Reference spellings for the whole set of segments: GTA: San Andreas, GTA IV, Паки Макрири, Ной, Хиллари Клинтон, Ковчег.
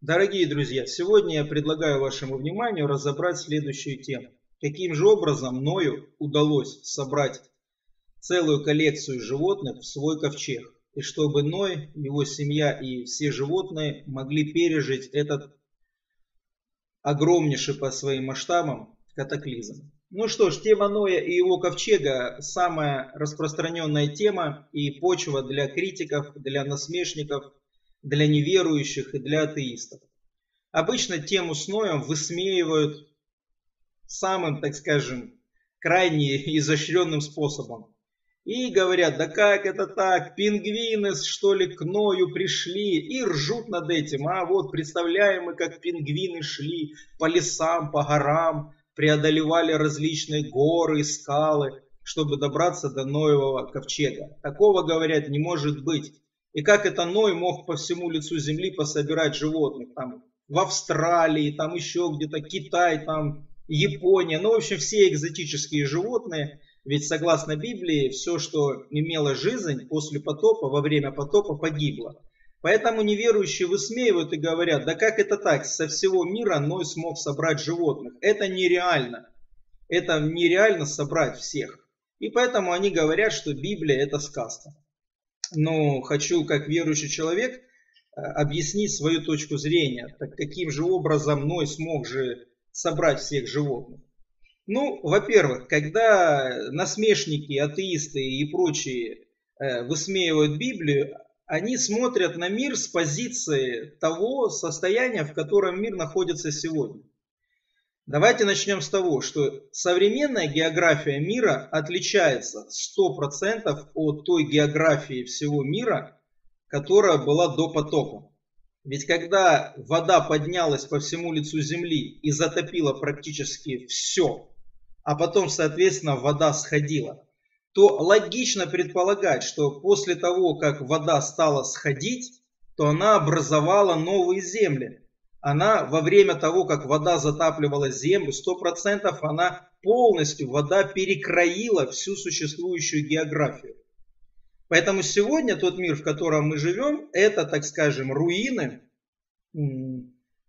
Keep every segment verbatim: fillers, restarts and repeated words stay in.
Дорогие друзья, сегодня я предлагаю вашему вниманию разобрать следующую тему. Каким же образом Ною удалось собрать целую коллекцию животных в свой ковчег, и чтобы Ной, его семья и все животные могли пережить этот огромнейший по своим масштабам катаклизм. Ну что ж, тема Ноя и его ковчега – самая распространенная тема и почва для критиков, для насмешников, для неверующих и для атеистов. Обычно тему с Ноем высмеивают самым, так скажем, крайне изощренным способом. И говорят, да как это так, пингвины что ли к Ною пришли, и ржут над этим. А вот представляем мы, как пингвины шли по лесам, по горам, преодолевали различные горы и скалы, чтобы добраться до Ноевого ковчега. Такого, говорят, не может быть. И как это Ной мог по всему лицу земли пособирать животных, там в Австралии, там еще где-то, Китай, там Япония, ну в общем все экзотические животные, ведь согласно Библии, все, что имело жизнь после потопа, во время потопа погибло. Поэтому неверующие высмеивают и говорят, да как это так, со всего мира Ной смог собрать животных, это нереально, это нереально собрать всех. И поэтому они говорят, что Библия это сказка. Но хочу, как верующий человек, объяснить свою точку зрения, так каким же образом Ной смог же собрать всех животных. Ну, во-первых, когда насмешники, атеисты и прочие высмеивают Библию, они смотрят на мир с позиции того состояния, в котором мир находится сегодня. Давайте начнем с того, что современная география мира отличается сто процентов от той географии всего мира, которая была до потопа. Ведь когда вода поднялась по всему лицу земли и затопила практически все, а потом, соответственно, вода сходила, то логично предполагать, что после того, как вода стала сходить, то она образовала новые земли. Она во время того, как вода затапливала землю, сто процентов она полностью, вода перекроила всю существующую географию. Поэтому сегодня тот мир, в котором мы живем, это, так скажем, руины,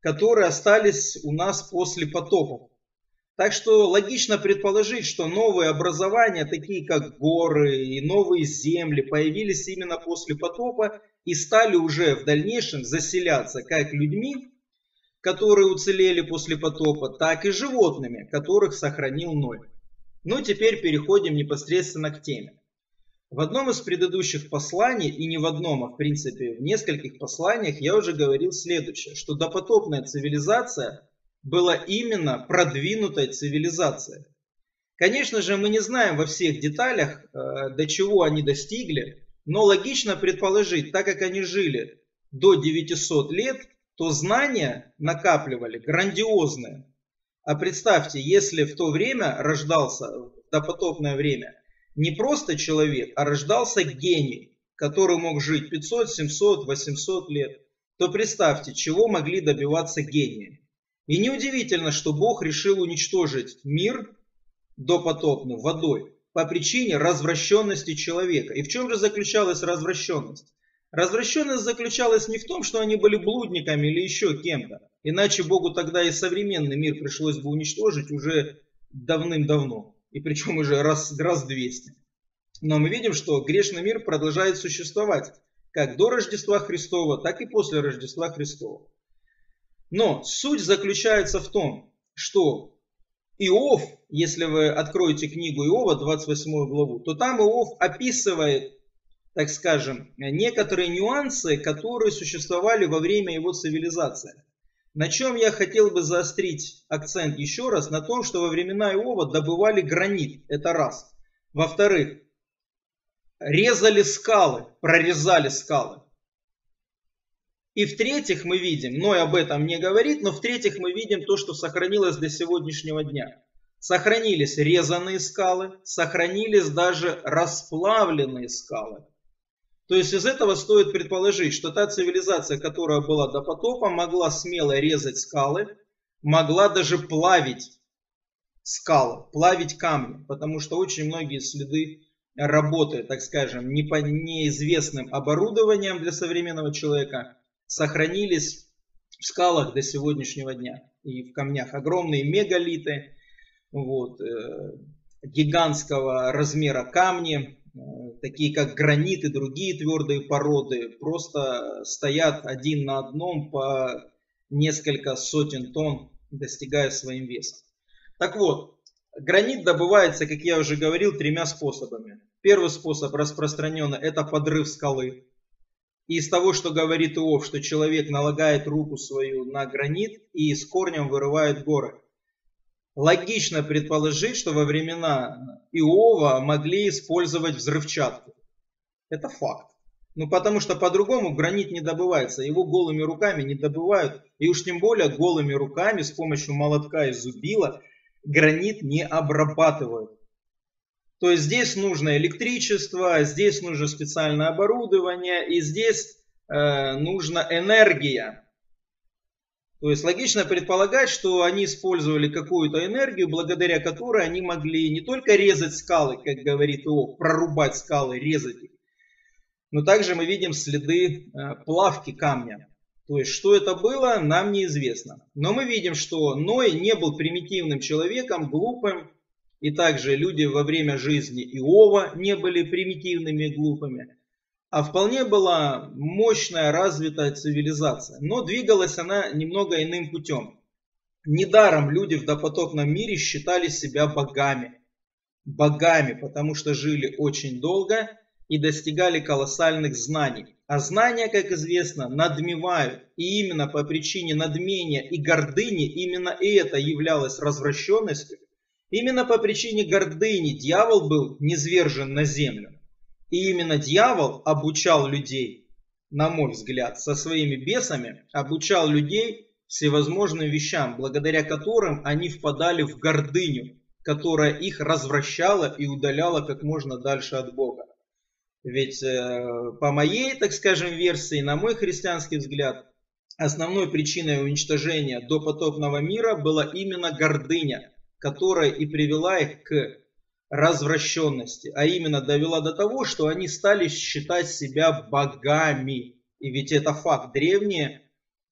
которые остались у нас после потопов. Так что логично предположить, что новые образования, такие как горы и новые земли, появились именно после потопа и стали уже в дальнейшем заселяться как людьми, которые уцелели после потопа, так и животными, которых сохранил Ной. Ну теперь переходим непосредственно к теме. В одном из предыдущих посланий, и не в одном, а в принципе в нескольких посланиях, я уже говорил следующее, что допотопная цивилизация была именно продвинутой цивилизацией. Конечно же, мы не знаем во всех деталях, до чего они достигли, но логично предположить, так как они жили до девятисот лет, то знания накапливали грандиозные. А представьте, если в то время рождался, в допотопное время, не просто человек, а рождался гений, который мог жить пятьсот, семьсот, восемьсот лет, то представьте, чего могли добиваться гении. И неудивительно, что Бог решил уничтожить мир допотопным водой по причине развращенности человека. И в чем же заключалась развращенность? Развращенность заключалась не в том, что они были блудниками или еще кем-то. Иначе Богу тогда и современный мир пришлось бы уничтожить уже давным-давно. И причем уже раз, раз двести. Но мы видим, что грешный мир продолжает существовать. Как до Рождества Христова, так и после Рождества Христова. Но суть заключается в том, что Иов, если вы откроете книгу Иова, двадцать восьмую главу, то там Иов описывает, так скажем, некоторые нюансы, которые существовали во время его цивилизации. На чем я хотел бы заострить акцент еще раз, на том, что во времена Иова добывали гранит, это раз. Во-вторых, резали скалы, прорезали скалы. И в-третьих, мы видим, Ной об этом не говорит, но в-третьих, мы видим то, что сохранилось до сегодняшнего дня. Сохранились резаные скалы, сохранились даже расплавленные скалы. То есть из этого стоит предположить, что та цивилизация, которая была до потопа, могла смело резать скалы, могла даже плавить скалы, плавить камни, потому что очень многие следы работы, так скажем, не по неизвестным оборудованием для современного человека, сохранились в скалах до сегодняшнего дня и в камнях. Огромные мегалиты, вот, э, гигантского размера камни, э, такие как гранит и другие твердые породы, просто стоят один на одном по несколько сотен тонн, достигая своим весом. Так вот, гранит добывается, как я уже говорил, тремя способами. Первый способ распространенный – это подрыв скалы. И из того, что говорит Иов, что человек налагает руку свою на гранит и с корнем вырывает горы. Логично предположить, что во времена Иова могли использовать взрывчатку. Это факт. Ну потому что по-другому гранит не добывается, его голыми руками не добывают. И уж тем более голыми руками с помощью молотка и зубила гранит не обрабатывают. То есть здесь нужно электричество, здесь нужно специальное оборудование и здесь э, нужна энергия. То есть логично предполагать, что они использовали какую-то энергию, благодаря которой они могли не только резать скалы, как говорит Иов, прорубать скалы, резать их, но также мы видим следы э, плавки камня. То есть, что это было, нам неизвестно. Но мы видим, что Ной не был примитивным человеком, глупым. И также люди во время жизни Иова не были примитивными и глупыми. А вполне была мощная, развитая цивилизация. Но двигалась она немного иным путем. Недаром люди в допотопном мире считали себя богами. Богами, потому что жили очень долго и достигали колоссальных знаний. А знания, как известно, надмевают. И именно по причине надмения и гордыни, именно это являлось развращенностью. Именно по причине гордыни дьявол был низвержен на землю. И именно дьявол обучал людей, на мой взгляд, со своими бесами, обучал людей всевозможным вещам, благодаря которым они впадали в гордыню, которая их развращала и удаляла как можно дальше от Бога. Ведь по моей, так скажем, версии, на мой христианский взгляд, основной причиной уничтожения допотопного мира была именно гордыня, которая и привела их к развращенности, а именно довела до того, что они стали считать себя богами. И ведь это факт, древние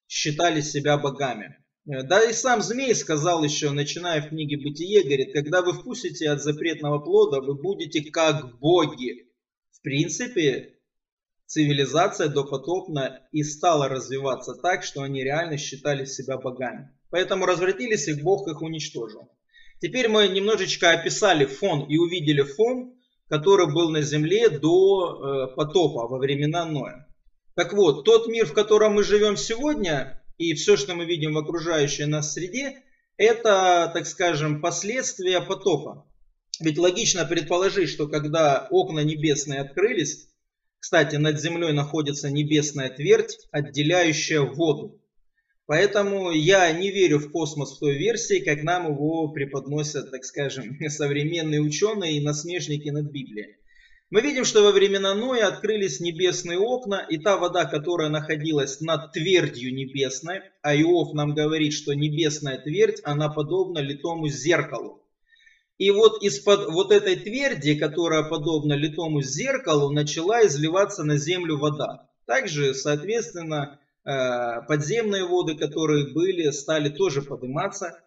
считали себя богами. Да и сам змей сказал еще, начиная в книге Бытие, говорит, когда вы вкусите от запретного плода, вы будете как боги. В принципе, цивилизация допотопно и стала развиваться так, что они реально считали себя богами. Поэтому развратились, и Бог их уничтожил. Теперь мы немножечко описали фон и увидели фон, который был на земле до потопа, во времена Ноя. Так вот, тот мир, в котором мы живем сегодня, и все, что мы видим в окружающей нас среде, это, так скажем, последствия потопа. Ведь логично предположить, что когда окна небесные открылись, кстати, над землей находится небесная твердь, отделяющая воду. Поэтому я не верю в космос в той версии, как нам его преподносят, так скажем, современные ученые и насмешники над Библией. Мы видим, что во времена Ноя открылись небесные окна, и та вода, которая находилась над твердью небесной, а Иов нам говорит, что небесная твердь, она подобна литому зеркалу. И вот из-под вот этой тверди, которая подобна литому зеркалу, начала изливаться на землю вода. Также, соответственно, подземные воды, которые были, стали тоже подниматься.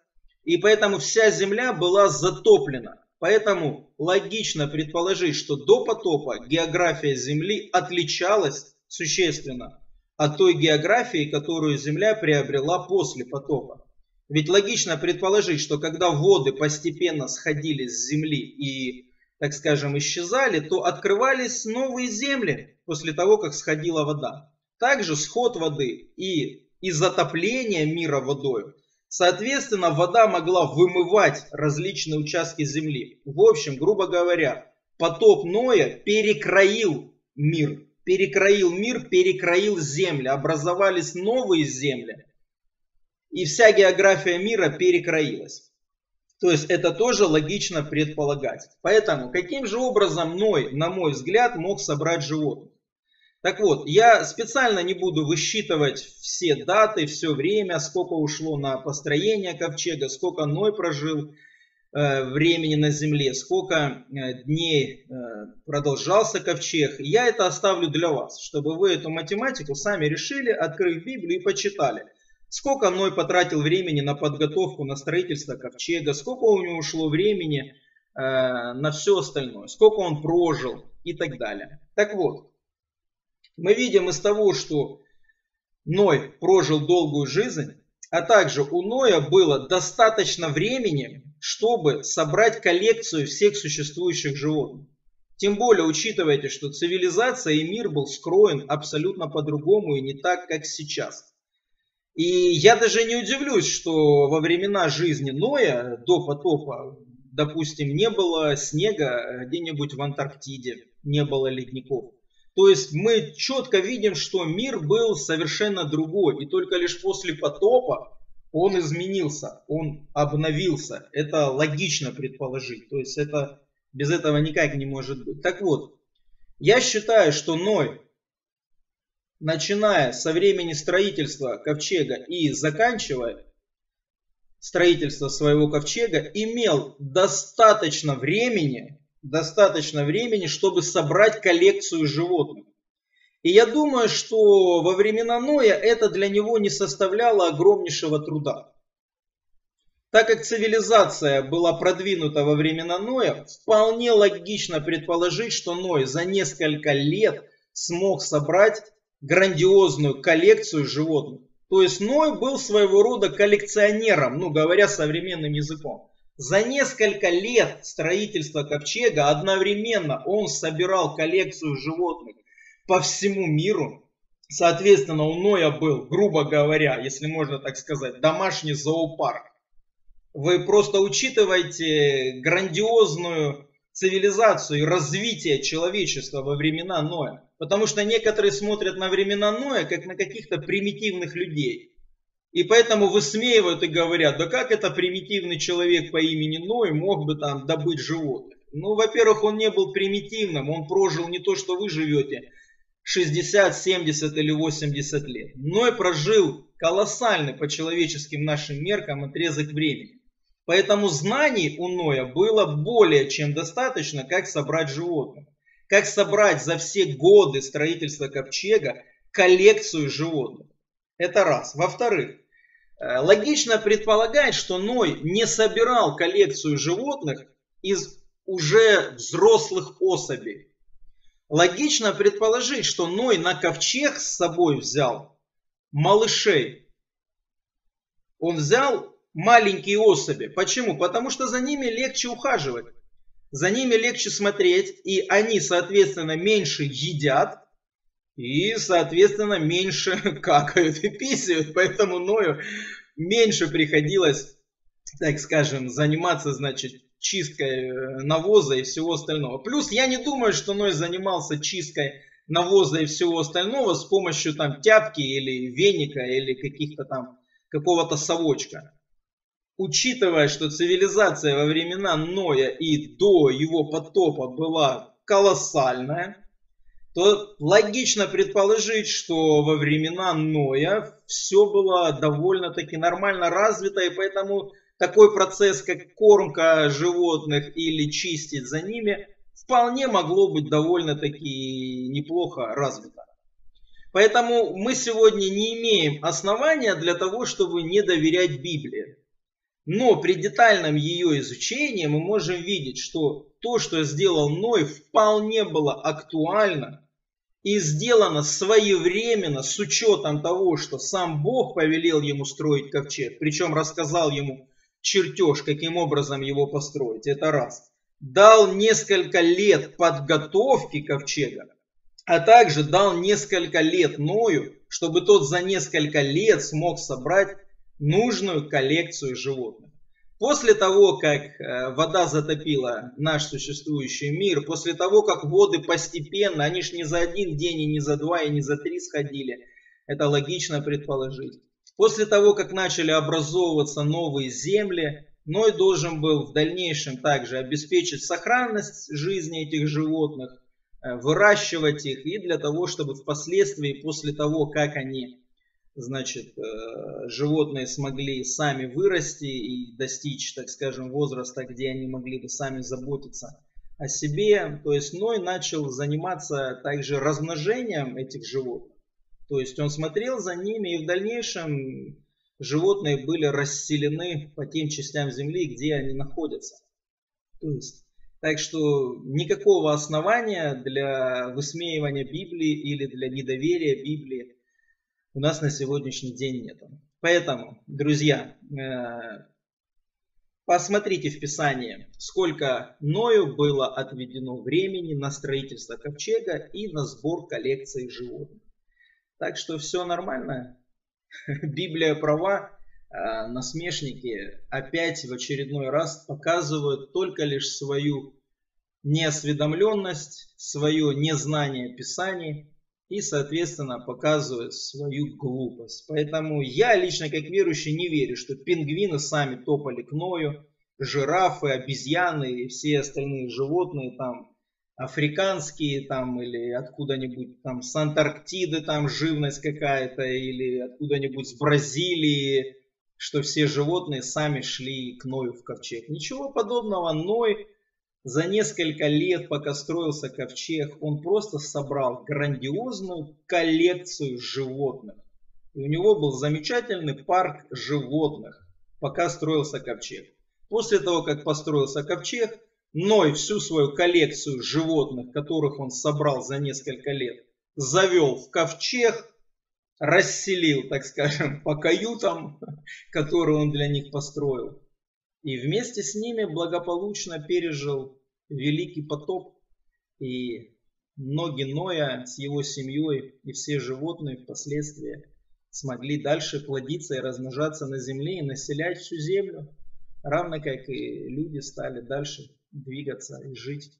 И поэтому вся земля была затоплена. Поэтому логично предположить, что до потопа география земли отличалась существенно от той географии, которую земля приобрела после потопа. Ведь логично предположить, что когда воды постепенно сходили с земли и, так скажем, исчезали, то открывались новые земли после того, как сходила вода. Также сход воды и, и затопление мира водой. Соответственно, вода могла вымывать различные участки земли. В общем, грубо говоря, потоп Ноя перекроил мир. Перекроил мир, перекроил земли. Образовались новые земли. И вся география мира перекроилась. То есть это тоже логично предполагать. Поэтому, каким же образом Ной, на мой взгляд, мог собрать животных? Так вот, я специально не буду высчитывать все даты, все время, сколько ушло на построение ковчега, сколько Ной прожил э, времени на земле, сколько э, дней э, продолжался ковчег. Я это оставлю для вас, чтобы вы эту математику сами решили, открыли Библию и почитали. Сколько Ной потратил времени на подготовку, на строительство ковчега, сколько у него ушло времени э, на все остальное, сколько он прожил и так далее. Так вот, мы видим из того, что Ной прожил долгую жизнь, а также у Ноя было достаточно времени, чтобы собрать коллекцию всех существующих животных. Тем более, учитывайте, что цивилизация и мир был скроен абсолютно по-другому и не так, как сейчас. И я даже не удивлюсь, что во времена жизни Ноя, до потопа, допустим, не было снега где-нибудь в Антарктиде, не было ледников. То есть мы четко видим, что мир был совершенно другой. И только лишь после потопа он изменился, он обновился. Это логично предположить. То есть это без этого никак не может быть. Так вот, я считаю, что Ной, начиная со времени строительства ковчега и заканчивая строительство своего ковчега, имел достаточно времени, достаточно времени, чтобы собрать коллекцию животных. И я думаю, что во времена Ноя это для него не составляло огромнейшего труда. Так как цивилизация была продвинута во времена Ноя, вполне логично предположить, что Ной за несколько лет смог собрать грандиозную коллекцию животных. То есть Ной был своего рода коллекционером, ну говоря современным языком. За несколько лет строительства ковчега одновременно он собирал коллекцию животных по всему миру. Соответственно, у Ноя был, грубо говоря, если можно так сказать, домашний зоопарк. Вы просто учитываете грандиозную цивилизацию и развитие человечества во времена Ноя. Потому что некоторые смотрят на времена Ноя, как на каких-то примитивных людей. И поэтому высмеивают и говорят, да как это примитивный человек по имени Ной мог бы там добыть животных? Ну, во-первых, он не был примитивным, он прожил не то, что вы живете, шестьдесят, семьдесят или восемьдесят лет. Ной прожил колоссальный по человеческим нашим меркам отрезок времени. Поэтому знаний у Ноя было более чем достаточно, как собрать животных. Как собрать за все годы строительства ковчега коллекцию животных. Это раз. Во-вторых, логично предполагать, что Ной не собирал коллекцию животных из уже взрослых особей. Логично предположить, что Ной на ковчег с собой взял малышей. Он взял маленькие особи. Почему? Потому что за ними легче ухаживать. За ними легче смотреть, и они, соответственно, меньше едят, и, соответственно, меньше какают и писают. Поэтому Ною меньше приходилось, так скажем, заниматься, значит, чисткой навоза и всего остального. Плюс я не думаю, что Ной занимался чисткой навоза и всего остального с помощью там тяпки или веника, или каких-то там, какого-то совочка. Учитывая, что цивилизация во времена Ноя и до его потопа была колоссальная, то логично предположить, что во времена Ноя все было довольно-таки нормально развито, и поэтому такой процесс, как кормка животных или чистить за ними, вполне могло быть довольно-таки неплохо развито. Поэтому мы сегодня не имеем основания для того, чтобы не доверять Библии. Но при детальном ее изучении мы можем видеть, что то, что сделал Ной, вполне было актуально и сделано своевременно с учетом того, что сам Бог повелел ему строить ковчег, причем рассказал ему чертеж, каким образом его построить, это раз. Дал несколько лет подготовки ковчега, а также дал несколько лет Ною, чтобы тот за несколько лет смог собрать нужную коллекцию животных. После того, как вода затопила наш существующий мир, после того, как воды постепенно, они ж не за один день, и не за два, и не за три сходили, это логично предположить. После того, как начали образовываться новые земли, Ной должен был в дальнейшем также обеспечить сохранность жизни этих животных, выращивать их, и для того, чтобы впоследствии, после того, как они, значит, животные смогли сами вырасти и достичь, так скажем, возраста, где они могли бы сами заботиться о себе. То есть Ной начал заниматься также размножением этих животных. То есть он смотрел за ними, и в дальнейшем животные были расселены по тем частям земли, где они находятся. То есть, так что никакого основания для высмеивания Библии или для недоверия Библии у нас на сегодняшний день нет. Поэтому, друзья, посмотрите в Писании, сколько Ною было отведено времени на строительство ковчега и на сбор коллекции животных. Так что все нормально. Библия права, насмешники опять в очередной раз показывают только лишь свою неосведомленность, свое незнание Писаний и, соответственно, показывают свою глупость. Поэтому я лично, как верующий, не верю, что пингвины сами топали к Ною, жирафы, обезьяны и все остальные животные там, африканские там или откуда-нибудь там с Антарктиды там живность какая-то или откуда-нибудь с Бразилии, что все животные сами шли к Ною в ковчег. Ничего подобного. Ной за несколько лет, пока строился ковчег, он просто собрал грандиозную коллекцию животных. И у него был замечательный парк животных, пока строился ковчег. После того, как построился ковчег, Ной всю свою коллекцию животных, которых он собрал за несколько лет, завел в ковчег, расселил, так скажем, по каютам, которые он для них построил. И вместе с ними благополучно пережил великий потоп. И ноги Ноя с его семьей и все животные впоследствии смогли дальше плодиться и размножаться на земле и населять всю землю. Равно как и люди стали дальше двигаться и жить.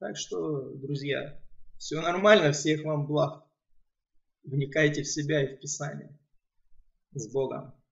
Так что, друзья, все нормально, всех вам благ. Вникайте в себя и в Писание. С Богом!